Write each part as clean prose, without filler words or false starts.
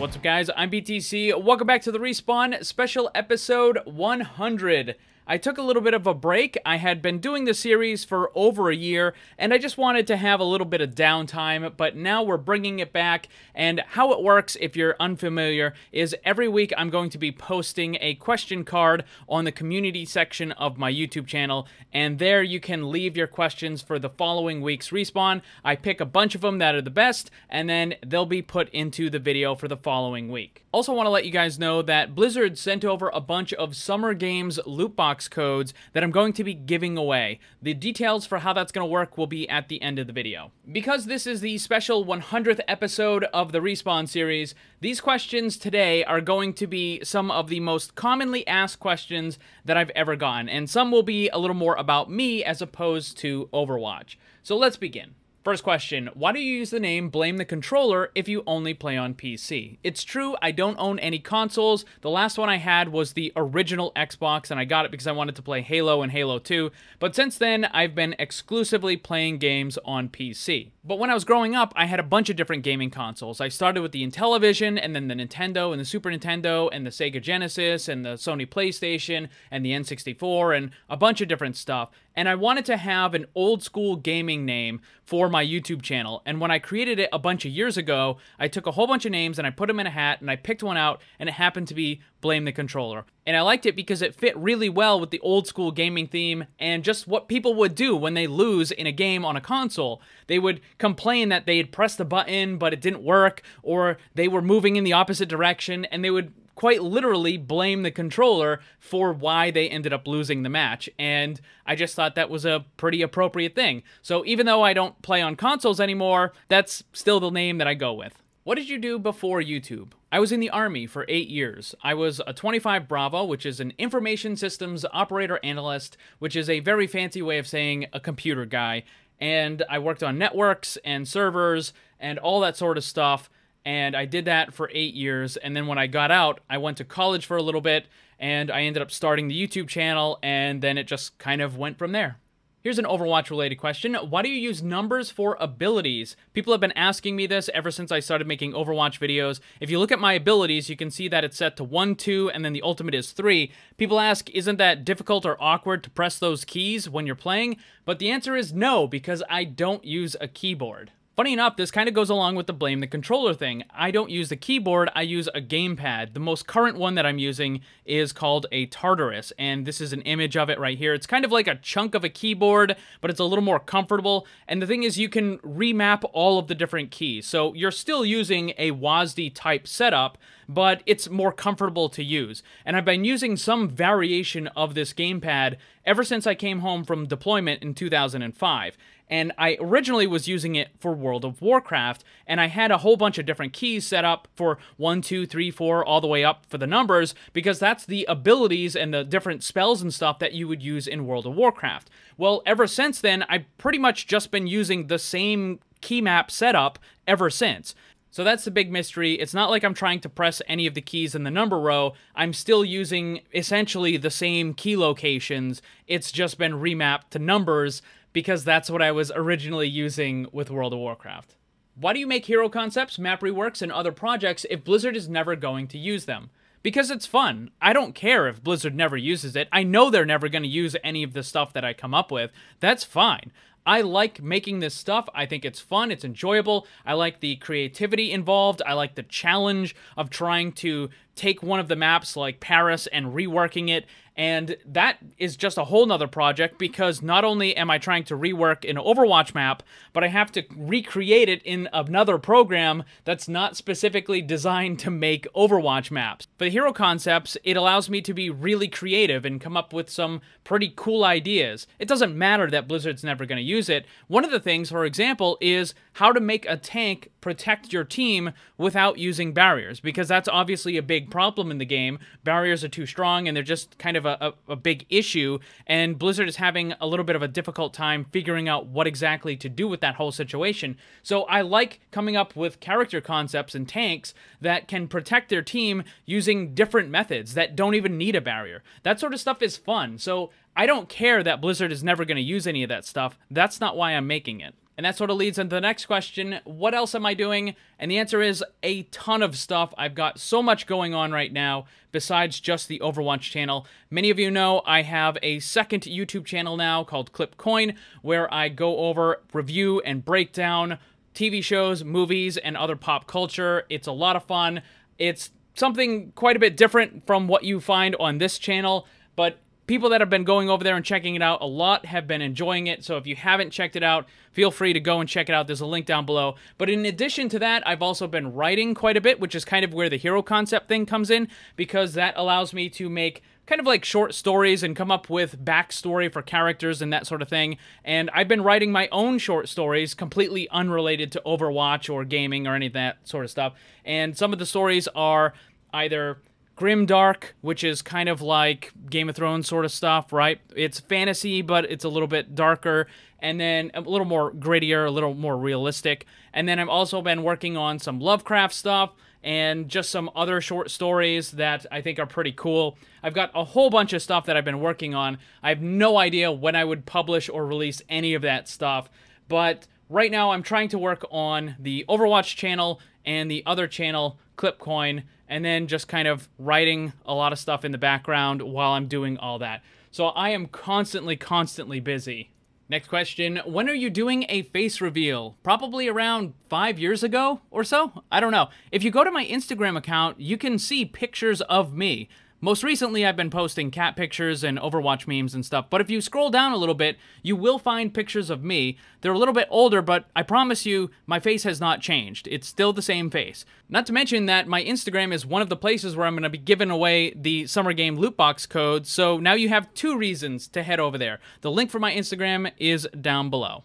What's up, guys? I'm BTC. Welcome back to the Respawn special episode 100. I took a little bit of a break. I had been doing the series for over a year, and I just wanted to have a little bit of downtime, but now we're bringing it back. And how it works, if you're unfamiliar, is every week I'm going to be posting a question card on the community section of my YouTube channel, and there you can leave your questions for the following week's Respawn. I pick a bunch of them that are the best, and then they'll be put into the video for the following week. Also want to let you guys know that Blizzard sent over a bunch of Summer Games loot box codes that I'm going to be giving away. The details for how that's going to work will be at the end of the video. Because this is the special 100th episode of the Respawn series, these questions today are going to be some of the most commonly asked questions that I've ever gotten, and some will be a little more about me as opposed to Overwatch. So let's begin. First question, why do you use the name Blame the Controller if you only play on PC? It's true, I don't own any consoles. The last one I had was the original Xbox, and I got it because I wanted to play Halo and Halo 2. But since then, I've been exclusively playing games on PC. But when I was growing up, I had a bunch of different gaming consoles. I started with the Intellivision, and then the Nintendo, and the Super Nintendo, and the Sega Genesis, and the Sony PlayStation, and the N64, and a bunch of different stuff. And I wanted to have an old school gaming name for my YouTube channel. And when I created it a bunch of years ago, I took a whole bunch of names and I put them in a hat and I picked one out, and it happened to be Blame the Controller. And I liked it because it fit really well with the old school gaming theme and just what people would do when they lose in a game on a console. They would complain that they had pressed the button but it didn't work, or they were moving in the opposite direction, and they would quite literally blame the controller for why they ended up losing the match. And I just thought that was a pretty appropriate thing. So even though I don't play on consoles anymore, that's still the name that I go with. What did you do before YouTube? I was in the Army for 8 years. I was a 25 Bravo, which is an information systems operator analyst, which is a very fancy way of saying a computer guy. And I worked on networks and servers and all that sort of stuff. And I did that for 8 years, and then when I got out, I went to college for a little bit, and I ended up starting the YouTube channel, and then it just kind of went from there. Here's an Overwatch-related question. Why do you use numbers for abilities? People have been asking me this ever since I started making Overwatch videos. If you look at my abilities, you can see that it's set to 1, 2, and then the ultimate is 3. People ask, isn't that difficult or awkward to press those keys when you're playing? But the answer is no, because I don't use a keyboard. Funny enough, this kind of goes along with the Blame the Controller thing. I don't use the keyboard, I use a gamepad. The most current one that I'm using is called a Tartarus, and this is an image of it right here. It's kind of like a chunk of a keyboard, but it's a little more comfortable. And the thing is, you can remap all of the different keys. So you're still using a WASD type setup, but it's more comfortable to use. And I've been using some variation of this gamepad ever since I came home from deployment in 2005. And I originally was using it for World of Warcraft, and I had a whole bunch of different keys set up for 1, 2, 3, 4, all the way up for the numbers, because that's the abilities and the different spells and stuff that you would use in World of Warcraft. Well, ever since then, I've pretty much just been using the same key map setup ever since. So that's the big mystery. It's not like I'm trying to press any of the keys in the number row. I'm still using essentially the same key locations. It's just been remapped to numbers, because that's what I was originally using with World of Warcraft. Why do you make hero concepts, map reworks, and other projects if Blizzard is never going to use them? Because it's fun. I don't care if Blizzard never uses it. I know they're never going to use any of the stuff that I come up with. That's fine. I like making this stuff. I think it's fun. It's enjoyable. I like the creativity involved. I like the challenge of trying to take one of the maps like Paris and reworking it. And that is just a whole nother project, because not only am I trying to rework an Overwatch map, but I have to recreate it in another program that's not specifically designed to make Overwatch maps. For the hero concepts, it allows me to be really creative and come up with some pretty cool ideas. It doesn't matter that Blizzard's never going to use it. One of the things, for example, is how to make a tank protect your team without using barriers, because that's obviously a big problem in the game. Barriers are too strong, and they're just kind of a big issue, and Blizzard is having a little bit of a difficult time figuring out what exactly to do with that whole situation. So I like coming up with character concepts and tanks that can protect their team using different methods that don't even need a barrier. That sort of stuff is fun. So I don't care that Blizzard is never going to use any of that stuff. That's not why I'm making it. And that sort of leads into the next question. What else am I doing? And the answer is a ton of stuff. I've got so much going on right now besides just the Overwatch channel. Many of you know I have a second YouTube channel now called Clip Coin, where I go over, review, and break down TV shows, movies, and other pop culture. It's a lot of fun. It's something quite a bit different from what you find on this channel, but people that have been going over there and checking it out a lot have been enjoying it. So if you haven't checked it out, feel free to go and check it out. There's a link down below. But in addition to that, I've also been writing quite a bit, which is kind of where the hero concept thing comes in, because that allows me to make kind of like short stories and come up with backstory for characters and that sort of thing. And I've been writing my own short stories completely unrelated to Overwatch or gaming or any of that sort of stuff. And some of the stories are either Grimdark, which is kind of like Game of Thrones sort of stuff, right? It's fantasy, but it's a little bit darker, and then a little more grittier, a little more realistic. And then I've also been working on some Lovecraft stuff and just some other short stories that I think are pretty cool. I've got a whole bunch of stuff that I've been working on. I have no idea when I would publish or release any of that stuff, but right now I'm trying to work on the Overwatch channel and the other channel, Clipcoin, and then just kind of writing a lot of stuff in the background while I'm doing all that. So I am constantly busy. Next question, when are you doing a face reveal? Probably around 5 years ago or so? I don't know. If you go to my Instagram account, you can see pictures of me. Most recently, I've been posting cat pictures and Overwatch memes and stuff, but if you scroll down a little bit, you will find pictures of me. They're a little bit older, but I promise you, my face has not changed. It's still the same face. Not to mention that my Instagram is one of the places where I'm going to be giving away the Summer Game loot box code, so now you have two reasons to head over there. The link for my Instagram is down below.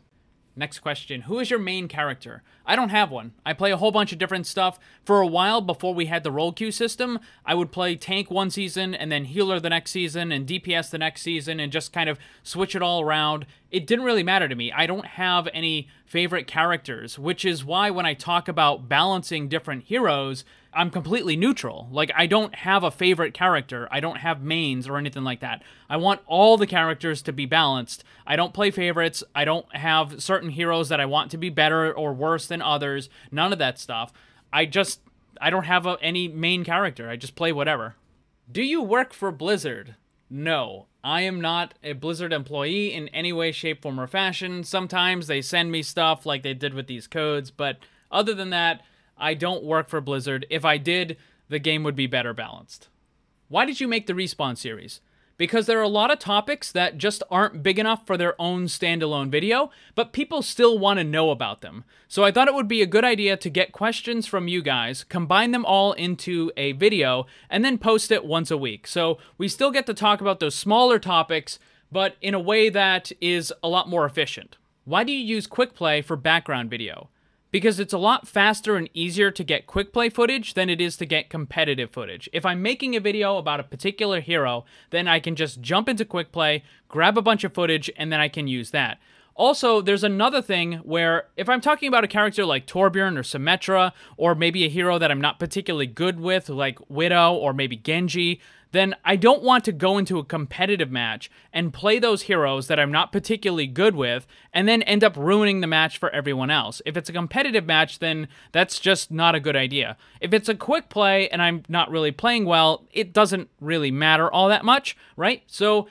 Next question, who is your main character? I don't have one. I play a whole bunch of different stuff. For a while, before we had the roll queue system, I would play tank one season and then healer the next season and DPS the next season and just kind of switch it all around. It didn't really matter to me. I don't have any favorite characters, which is why when I talk about balancing different heroes, I'm completely neutral. Like, I don't have a favorite character. I don't have mains or anything like that. I want all the characters to be balanced. I don't play favorites. I don't have certain heroes that I want to be better or worse than others. None of that stuff. I don't have any main character. I just play whatever. Do you work for Blizzard? No, I am not a Blizzard employee in any way, shape, form, or fashion. Sometimes they send me stuff like they did with these codes, but other than that, I don't work for Blizzard. If I did, the game would be better balanced. Why did you make the Respawn series? Because there are a lot of topics that just aren't big enough for their own standalone video, but people still want to know about them. So I thought it would be a good idea to get questions from you guys, combine them all into a video, and then post it once a week. So we still get to talk about those smaller topics, but in a way that is a lot more efficient. Why do you use Quick Play for background video? Because it's a lot faster and easier to get quick play footage than it is to get competitive footage. If I'm making a video about a particular hero, then I can just jump into quick play, grab a bunch of footage, and then I can use that. Also, there's another thing where if I'm talking about a character like Torbjorn or Symmetra, or maybe a hero that I'm not particularly good with, like Widow or maybe Genji, then I don't want to go into a competitive match and play those heroes that I'm not particularly good with and then end up ruining the match for everyone else. If it's a competitive match, then that's just not a good idea. If it's a quick play and I'm not really playing well, it doesn't really matter all that much, right? So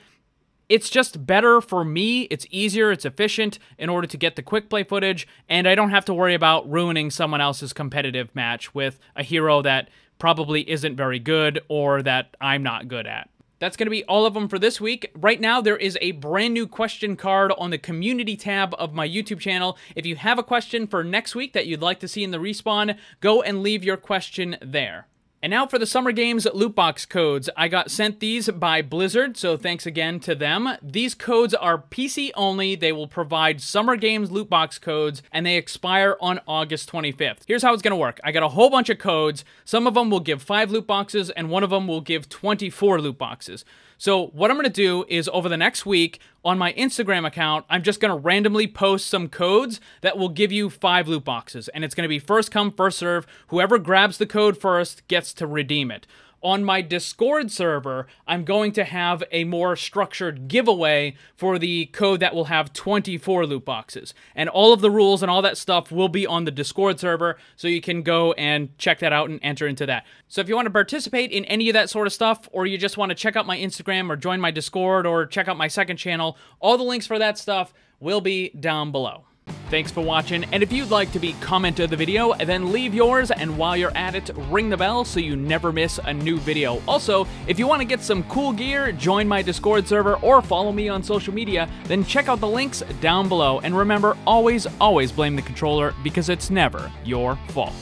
it's just better for me. It's easier, it's efficient in order to get the quick play footage, and I don't have to worry about ruining someone else's competitive match with a hero that probably isn't very good or that I'm not good at. That's going to be all of them for this week. Right now, there is a brand new question card on the community tab of my YouTube channel. If you have a question for next week that you'd like to see in the Respawn, go and leave your question there. And now for the Summer Games loot box codes. I got sent these by Blizzard, so thanks again to them. These codes are PC only. They will provide Summer Games loot box codes, and they expire on August 25th. Here's how it's gonna work. I got a whole bunch of codes. Some of them will give 5 loot boxes, and one of them will give 24 loot boxes. So what I'm gonna do is over the next week, on my Instagram account, I'm just gonna randomly post some codes that will give you 5 loot boxes, and it's gonna be first come, first serve. Whoever grabs the code first gets to redeem it. on my Discord server, I'm going to have a more structured giveaway for the code that will have 24 loot boxes. And all of the rules and all that stuff will be on the Discord server, so you can go and check that out and enter into that. So if you want to participate in any of that sort of stuff, or you just want to check out my Instagram or join my Discord or check out my second channel, all the links for that stuff will be down below. Thanks for watching, and if you'd like to be comment of the video, then leave yours, and while you're at it, ring the bell so you never miss a new video. Also, if you want to get some cool gear, join my Discord server, or follow me on social media, then check out the links down below. And remember, always, always blame the controller, because it's never your fault.